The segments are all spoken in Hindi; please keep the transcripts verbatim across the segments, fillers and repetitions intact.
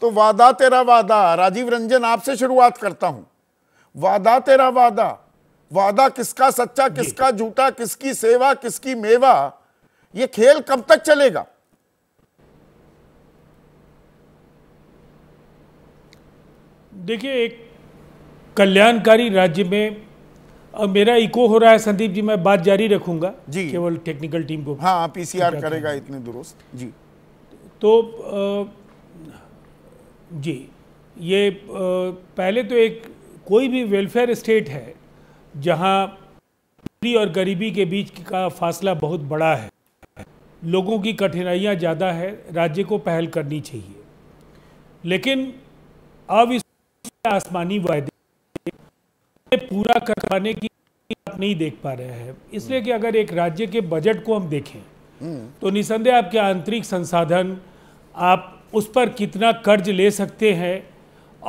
तो वादा तेरा वादा, राजीव रंजन आपसे शुरुआत करता हूं। वादा तेरा वादा, वादा किसका सच्चा किसका झूठा, किसकी सेवा किसकी मेवा, यह खेल कब तक चलेगा? देखिए, एक कल्याणकारी राज्य में, अब मेरा इको हो रहा है संदीप जी, मैं बात जारी रखूंगा जी, केवल टेक्निकल टीम को हाँ पीसीआर करेगा इतने दुरुस्त जी। तो आ, जी ये पहले तो एक कोई भी वेलफेयर स्टेट है जहां गरीबी और गरीबी के बीच का फासला बहुत बड़ा है, लोगों की कठिनाइयां ज़्यादा है, राज्य को पहल करनी चाहिए। लेकिन अब इस आसमानी वायदे पूरा कर पाने की आप नहीं देख पा रहे हैं, इसलिए कि अगर एक राज्य के बजट को हम देखें तो निसंदेह आपके आंतरिक संसाधन, आप उस पर कितना कर्ज ले सकते हैं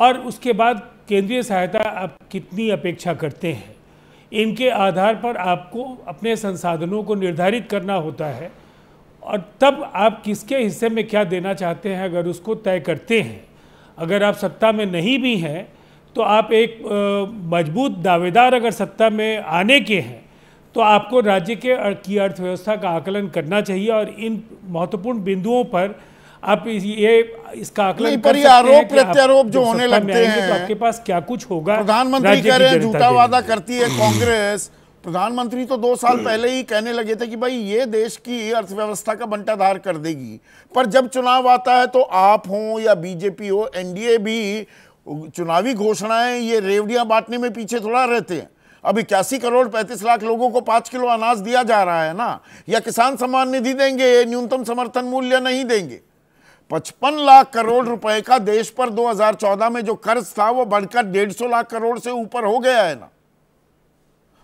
और उसके बाद केंद्रीय सहायता आप कितनी अपेक्षा करते हैं, इनके आधार पर आपको अपने संसाधनों को निर्धारित करना होता है। और तब आप किसके हिस्से में क्या देना चाहते हैं अगर उसको तय करते हैं। अगर आप सत्ता में नहीं भी हैं तो आप एक मजबूत दावेदार अगर सत्ता में आने के हैं तो आपको राज्य के की अर्थव्यवस्था का आकलन करना चाहिए और इन महत्वपूर्ण बिंदुओं पर आप ये इसका आकलन कर सकते हैं। आरोप प्रत्यारोप जो होने लगते हैं तो आपके पास क्या कुछ होगा? प्रधानमंत्री कह रहे हैं झूठा वादा करती है कांग्रेस। प्रधानमंत्री तो दो साल पहले ही कहने लगे थे कि भाई ये देश की अर्थव्यवस्था का बंटाधार कर देगी, पर जब चुनाव आता है तो आप हो या बीजेपी हो, एनडीए भी चुनावी घोषणाएं ये रेवड़ियां बांटने में पीछे थोड़ा रहते हैं। अब इक्यासी करोड़ पैंतीस लाख लोगों को पाँच किलो अनाज दिया जा रहा है ना, या किसान सम्मान निधि देंगे, न्यूनतम समर्थन मूल्य नहीं देंगे। पचपन लाख करोड़ रुपए का देश पर दो हज़ार चौदह में जो कर्ज था वो बढ़कर डेढ़ सौ लाख करोड़ से ऊपर हो गया है ना।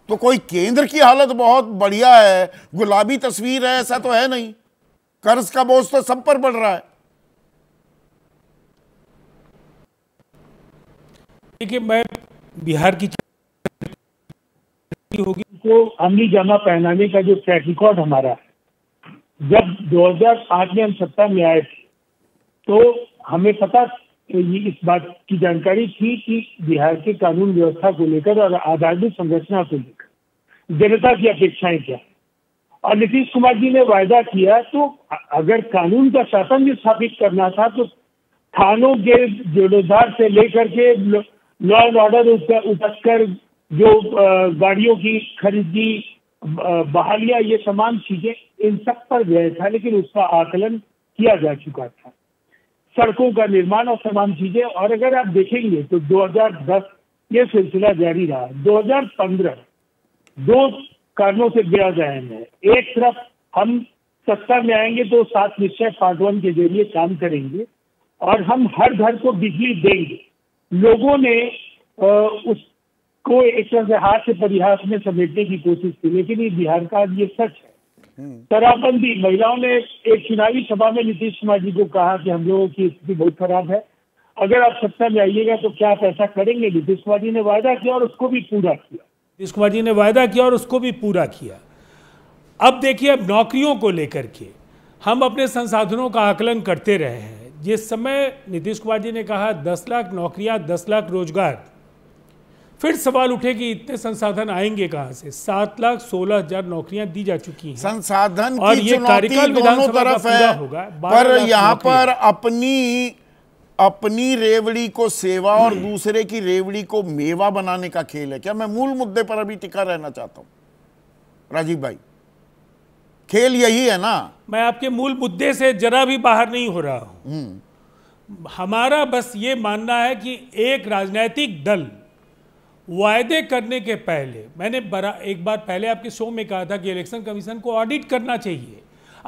तो कोई केंद्र की हालत बहुत बढ़िया है, गुलाबी तस्वीर है, ऐसा तो है नहीं। कर्ज का बोझ तो सब पर बढ़ रहा है। देखिए, मैं बिहार की होगी तो अमली जामा पहनाने का जो ट्रैक रिकॉर्ड हमारा है, जब दो हज़ार आठ में हम सत्ता में आए तो हमें पता इस बात की जानकारी थी कि बिहार के कानून व्यवस्था को लेकर और आधारभूत संरचना को लेकर जनता की अपेक्षाएं क्या है। और नीतीश कुमार जी ने वायदा किया तो अगर कानून का शासन भी स्थापित करना था तो थानों के जीर्णोद्धार से लेकर के लॉ एंड ऑर्डर उतक कर जो गाड़ियों की खरीदी, बहालियां, ये तमाम चीजें इन सब पर व्यय था, लेकिन उसका आकलन किया जा चुका था। सड़कों का निर्माण और तमाम चीजें। और अगर आप देखेंगे तो दो हज़ार दस ये सिलसिला जारी रहा। दो हज़ार पंद्रह दो कारणों से गिरा गया है। एक तरफ हम सत्ता में आएंगे तो सात निश्चय पार्ट वन के जरिए काम करेंगे और हम हर घर को बिजली देंगे, लोगों ने आ, उसको एक तरह से हाथ से परिहास में समेटने की कोशिश की, लेकिन ये बिहार का ये सच है। शराबबंदी, महिलाओं ने एक चुनावी सभा में नीतीश कुमार जी को कहा कि हम लोगों की स्थिति बहुत खराब है, अगर आप सत्ता में आइएगा तो क्या आप ऐसा करेंगे? नीतीश कुमार जी ने वायदा किया और उसको भी पूरा किया। नीतीश कुमार जी ने वायदा किया और उसको भी पूरा किया। अब देखिए, अब नौकरियों को लेकर के हम अपने संसाधनों का आकलन करते रहे हैं। जिस समय नीतीश कुमार जी ने कहा दस लाख नौकरियाँ, दस लाख रोजगार, फिर सवाल उठे कि इतने संसाधन आएंगे कहां से? सात लाख सोलह हजार नौकरियां दी जा चुकी हैं। संसाधन और ये कार्यकाल दोनों तरफ है होगा, पर यहाँ पर अपनी अपनी रेवड़ी को सेवा और दूसरे की रेवड़ी को मेवा बनाने का खेल है। क्या मैं मूल मुद्दे पर अभी टिका रहना चाहता हूं राजीव भाई? खेल यही है ना। मैं आपके मूल मुद्दे से जरा भी बाहर नहीं हो रहा हूं। हमारा बस ये मानना है कि एक राजनीतिक दल वायदे करने के पहले, मैंने बड़ा एक बार पहले आपके शो में कहा था कि इलेक्शन कमीशन को ऑडिट करना चाहिए।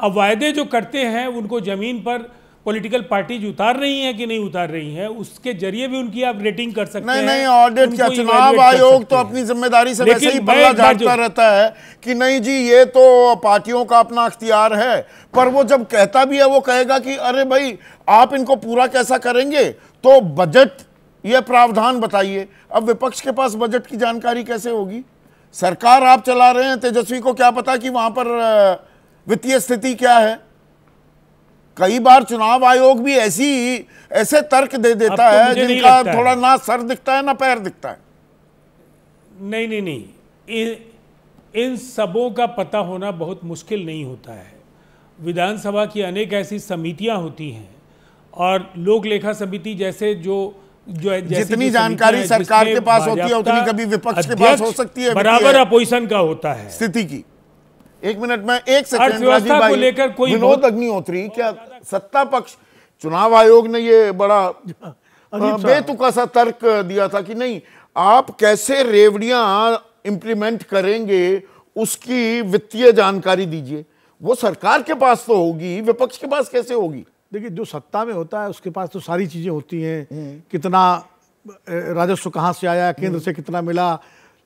अब वायदे जो करते हैं उनको ज़मीन पर पॉलिटिकल पार्टीज उतार रही हैं कि नहीं उतार रही हैं, उसके जरिए भी उनकी आप रेटिंग कर सकते हैं। नहीं नहीं, ऑडिट क्या, चुनाव आयोग तो अपनी जिम्मेदारी से वैसे ही बल्ला झाड़ता रहता है कि नहीं जी ये तो पार्टियों का अपना अख्तियार है, पर वो जब कहता भी है वो कहेगा कि अरे भाई आप इनको पूरा कैसा करेंगे, तो बजट यह प्रावधान बताइए। अब विपक्ष के पास बजट की जानकारी कैसे होगी? सरकार आप चला रहे हैं, तेजस्वी को क्या पता कि वहां पर वित्तीय स्थिति क्या है, कई बार चुनाव आयोग भी ऐसी ऐसे तर्क दे देता है जिनका थोड़ा ना सर दिखता है ना पैर दिखता है। नहीं नहीं नहीं, इन इन सबों का पता होना बहुत मुश्किल नहीं होता है। विधानसभा की अनेक ऐसी समितियां होती हैं और लोक लेखा समिति जैसे जो जो जितनी जानकारी सरकार के पास होती है उतनी कभी विपक्ष के पास हो सकती है, बराबर अपोजिशन का होता है स्थिति की। एक मिनट में एक सेकंड राजीव भाई, लेकर कोई विनोद अग्निहोत्री, क्या सत्ता पक्ष, चुनाव आयोग ने ये बड़ा बेतुका सा तर्क दिया था कि नहीं आप कैसे रेवड़ियां इंप्लीमेंट करेंगे उसकी वित्तीय जानकारी दीजिए, वो सरकार के पास तो होगी, विपक्ष के पास कैसे होगी? देखिए, जो सत्ता में होता है उसके पास तो सारी चीजें होती हैं, कितना राजस्व कहाँ से आया, केंद्र से कितना मिला।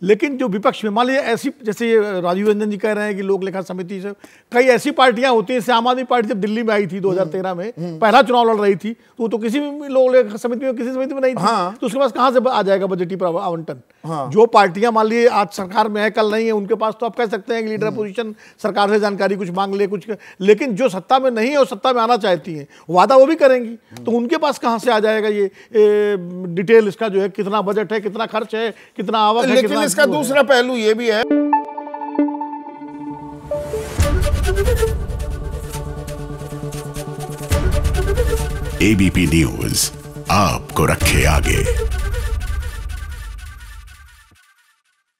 लेकिन जो विपक्ष में, मान लीजिए ऐसी, जैसे ये राजीव रंजन जी कह रहे हैं कि लोक लेखा समिति से, कई ऐसी पार्टियां होती हैं। जैसे आम आदमी पार्टी जब दिल्ली में आई थी दो हज़ार तेरह में पहला चुनाव लड़ रही थी तो वो तो किसी भी लोक लेखा समिति में, किसी समिति में नहीं थी। हाँ। तो उसके पास कहाँ से आ जाएगा बजटीय आवंटन? हाँ। जो पार्टियां मान लीजिए आज सरकार में है, कल नहीं है, उनके पास तो आप कह सकते हैं कि लीडर अपोजिशन सरकार से जानकारी कुछ मांग ले कुछ। लेकिन जो सत्ता में नहीं है और सत्ता में आना चाहती है, वादा वो भी करेंगी, तो उनके पास कहाँ से आ जाएगा ये डिटेल इसका जो है, कितना बजट है, कितना खर्च है, कितना आवक है, कितना। इसका दूसरा पहलू ये भी है एबीपी न्यूज आपको रखे आगे।